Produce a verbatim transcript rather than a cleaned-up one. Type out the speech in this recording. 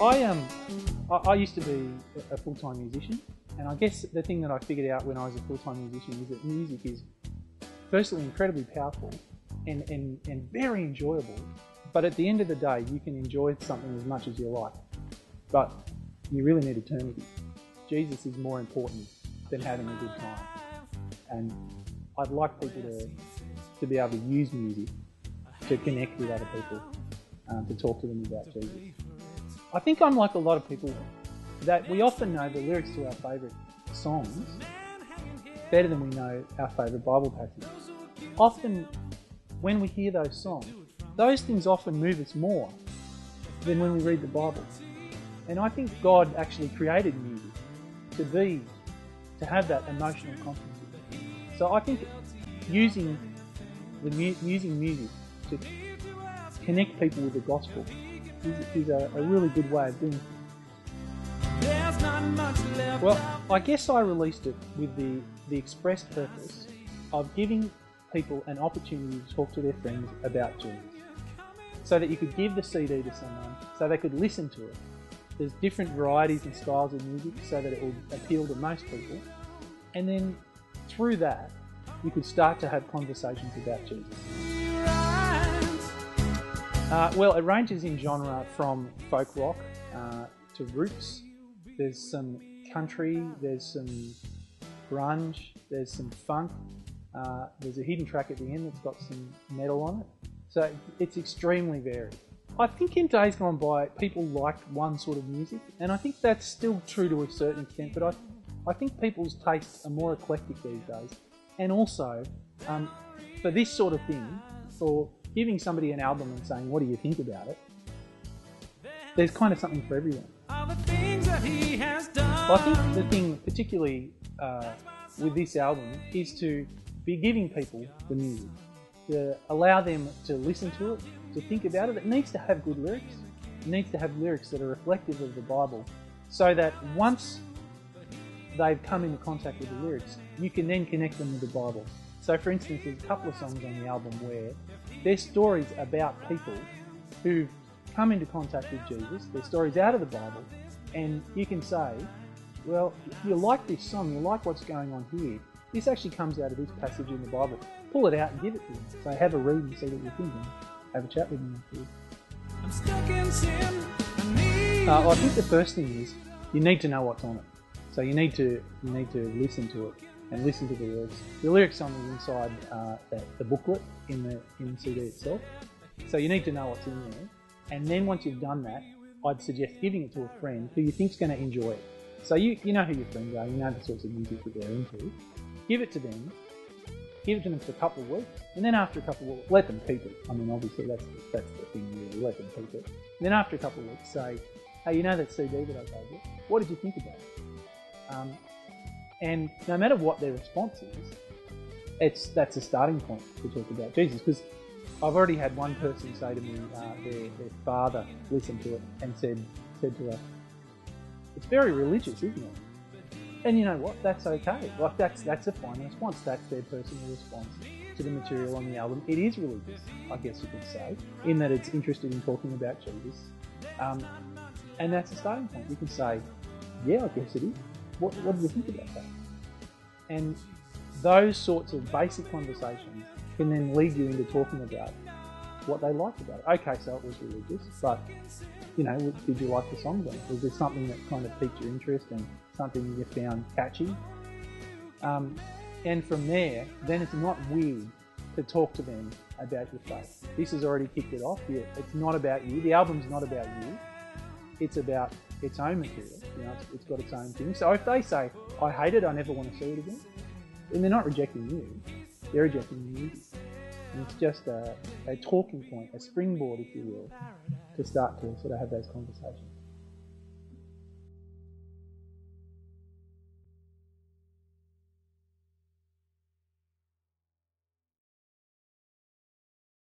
I um, I, I used to be a full-time musician, and I guess the thing that I figured out when I was a full-time musician is that music is firstly incredibly powerful and, and, and very enjoyable, but at the end of the day you can enjoy something as much as you like, but you really need eternity. Jesus is more important than having a good time, and I'd like people to, to be able to use music to connect with other people, um, to talk to them about Jesus. I think I'm like a lot of people that we often know the lyrics to our favourite songs better than we know our favourite Bible passages. Often when we hear those songs, those things often move us more than when we read the Bible. And I think God actually created music to be, to have that emotional content. So I think using, the mu using music to connect people with the gospel is a, a really good way of doing it. Well, I guess I released it with the, the express purpose of giving people an opportunity to talk to their friends about Jesus. So that you could give the C D to someone, so they could listen to it. There's different varieties and styles of music so that it will appeal to most people. And then through that, you could start to have conversations about Jesus. Uh, well, it ranges in genre from folk rock uh, to roots. There's some country, there's some grunge, there's some funk. Uh, there's a hidden track at the end that's got some metal on it. So it's extremely varied. I think in days gone by, people liked one sort of music, and I think that's still true to a certain extent, but I, I think people's tastes are more eclectic these days. And also, um, for this sort of thing, for giving somebody an album and saying, what do you think about it? There's kind of something for everyone. Well, I think the thing, particularly uh, with this album, is to be giving people the music, to allow them to listen to it, to think about it. It needs to have good lyrics. It needs to have lyrics that are reflective of the Bible, so that once they've come into contact with the lyrics, you can then connect them with the Bible. So for instance, there's a couple of songs on the album where they're stories about people who've come into contact with Jesus, they're stories out of the Bible, and you can say, well, you like this song, you like what's going on here, this actually comes out of this passage in the Bible. Pull it out and give it to them. So have a read and see what you're thinking. Have a chat with them. I'm stuck in sin, I need uh, well, I think the first thing is, you need to know what's on it. So you need to, you need to listen to it. And listen to the lyrics. The lyrics on the inside uh, the, the booklet in the in the C D itself. So you need to know what's in there. And then once you've done that, I'd suggest giving it to a friend who you think's going to enjoy it. So you you know who your friends are. You know the sorts of music that they're into. Give it to them. Give it to them for a couple of weeks, and then after a couple of weeks, let them keep it. I mean, obviously that's the, that's the thing really. Let them keep it. And then after a couple of weeks, say, hey, you know that C D that I gave you? What did you think about it? Um, And no matter what their response is, it's, that's a starting point to talk about Jesus. Because I've already had one person say to me, uh, their, their father listened to it and said, said to her, it's very religious, isn't it? And you know what? That's okay. Like that's, that's a fine response. That's their personal response to the material on the album. It is religious, I guess you could say, in that it's interested in talking about Jesus. Um, and that's a starting point. You can say, yeah, I guess it is. What, what do you think about that? And those sorts of basic conversations can then lead you into talking about what they liked about it. Okay, so it was religious, but, you know, did you like the song then? Was there something that kind of piqued your interest and something you found catchy? Um, and from there, then it's not weird to talk to them about your faith. This has already kicked it off. Yeah, it's not about you. The album's not about you. It's about its own material, you know, it's, it's got its own thing. So if they say, I hate it, I never want to see it again, then they're not rejecting you, they're rejecting you. And it's just a, a talking point, a springboard, if you will, to start to sort of have those conversations.